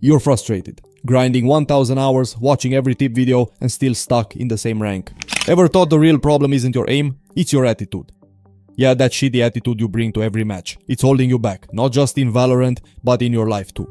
You're frustrated, grinding 1000 hours, watching every tip video and still stuck in the same rank. Ever thought the real problem isn't your aim? It's your attitude. Yeah, that shitty attitude you bring to every match. It's holding you back, not just in Valorant, but in your life too.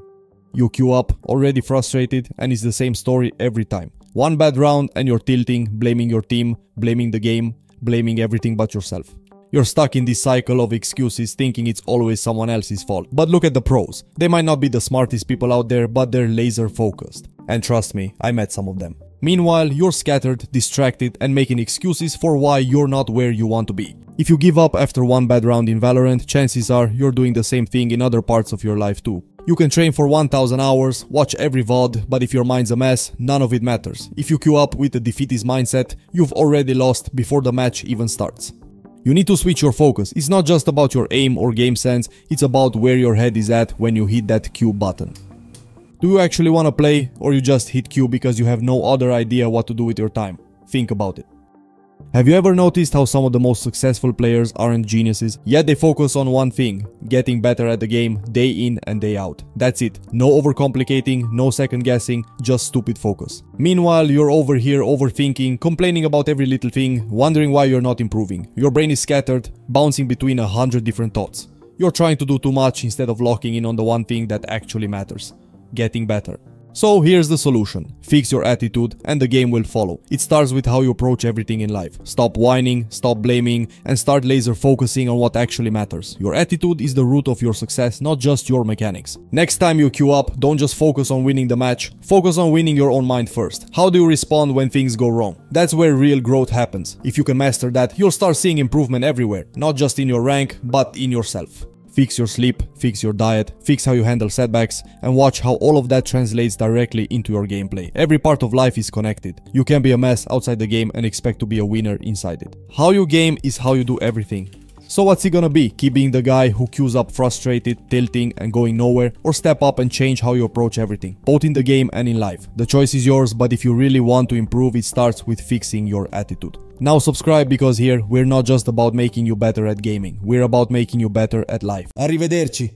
You queue up, already frustrated, and it's the same story every time. One bad round and you're tilting, blaming your team, blaming the game, blaming everything but yourself. You're stuck in this cycle of excuses, thinking it's always someone else's fault. But look at the pros. They might not be the smartest people out there, but they're laser focused. And trust me, I met some of them. Meanwhile, you're scattered, distracted, and making excuses for why you're not where you want to be. If you give up after one bad round in Valorant, chances are you're doing the same thing in other parts of your life too. You can train for 1000 hours, watch every VOD, but if your mind's a mess, none of it matters. If you queue up with a defeatist mindset, you've already lost before the match even starts. You need to switch your focus. It's not just about your aim or game sense, it's about where your head is at when you hit that Q button. Do you actually want to play, or you just hit Q because you have no other idea what to do with your time? Think about it. Have you ever noticed how some of the most successful players aren't geniuses, yet they focus on one thing, getting better at the game day in and day out? That's it. No overcomplicating, no second guessing, just stupid focus. Meanwhile, you're over here overthinking, complaining about every little thing, wondering why you're not improving. Your brain is scattered, bouncing between 100 different thoughts. You're trying to do too much instead of locking in on the one thing that actually matters. Getting better. So here's the solution. Fix your attitude and the game will follow. It starts with how you approach everything in life. Stop whining, stop blaming, and start laser focusing on what actually matters. Your attitude is the root of your success, not just your mechanics. Next time you queue up, don't just focus on winning the match, focus on winning your own mind first. How do you respond when things go wrong? That's where real growth happens. If you can master that, you'll start seeing improvement everywhere, not just in your rank, but in yourself. Fix your sleep, fix your diet, fix how you handle setbacks, and watch how all of that translates directly into your gameplay. Every part of life is connected. You can be a mess outside the game and expect to be a winner inside it. How you game is how you do everything. So what's it gonna be? Keep being the guy who queues up frustrated, tilting, and going nowhere, or step up and change how you approach everything, both in the game and in life? The choice is yours, but if you really want to improve, it starts with fixing your attitude. Now subscribe, because here we're not just about making you better at gaming, we're about making you better at life. Arrivederci!